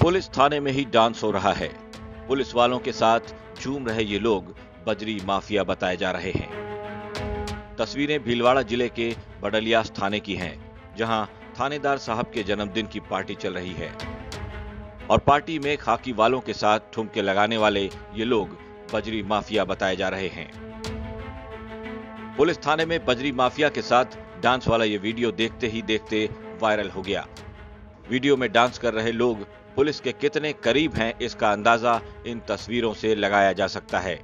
Police थाने में ही dance हो रहा है। पुलिस वालों के साथ झूम रहे ये लोग बजरी माफिया बताए जा रहे हैं। तस्वीरें भीलवाड़ा जिले के बडलियास थाने की हैं, जहां थानेदार साहब के जन्मदिन की पार्टी चल रही है और पार्टी में खाकी वालों के साथ ठुमके लगाने वाले ये लोग बजरी माफिया बताए जा रहे हैं। पुलिस थाने में बजरी माफिया के साथ डांस वाला ये वीडियो देखते ही देखते वायरल हो गया। वीडियो में डांस कर रहे लोग पुलिस के कितने करीब हैं, इसका अंदाजा इन तस्वीरों से लगाया जा सकता है।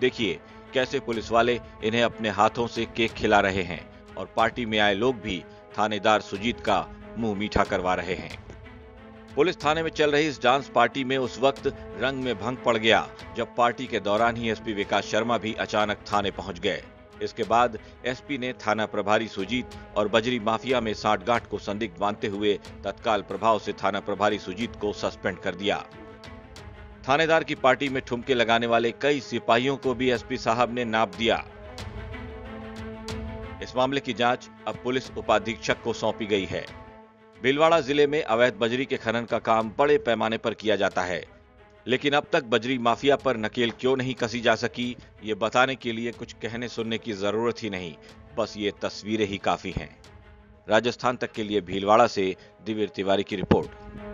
देखिए कैसे पुलिस वाले इन्हें अपने हाथों से केक खिला रहे हैं और पार्टी में आए लोग भी थानेदार सुजीत का मुंह मीठा करवा रहे हैं। पुलिस थाने में चल रही इस डांस पार्टी में उस वक्त रंग में भंग पड़ गया जब पार्टी के दौरान ही एसपी विकास शर्मा भी अचानक थाने पहुंच गए। इसके बाद एसपी ने थाना प्रभारी सुजीत और बजरी माफिया में सांठगांठ को संदिग्ध मानते हुए तत्काल प्रभाव से थाना प्रभारी सुजीत को सस्पेंड कर दिया। थानेदार की पार्टी में ठुमके लगाने वाले कई सिपाहियों को भी एसपी साहब ने नाप दिया। इस मामले की जाँच अब पुलिस उपाधीक्षक को सौंपी गई है। भीलवाड़ा जिले में अवैध बजरी के खनन का काम बड़े पैमाने पर किया जाता है, लेकिन अब तक बजरी माफिया पर नकेल क्यों नहीं कसी जा सकी, ये बताने के लिए कुछ कहने सुनने की जरूरत ही नहीं, बस ये तस्वीरें ही काफी हैं। राजस्थान तक के लिए भीलवाड़ा से दिव्य तिवारी की रिपोर्ट।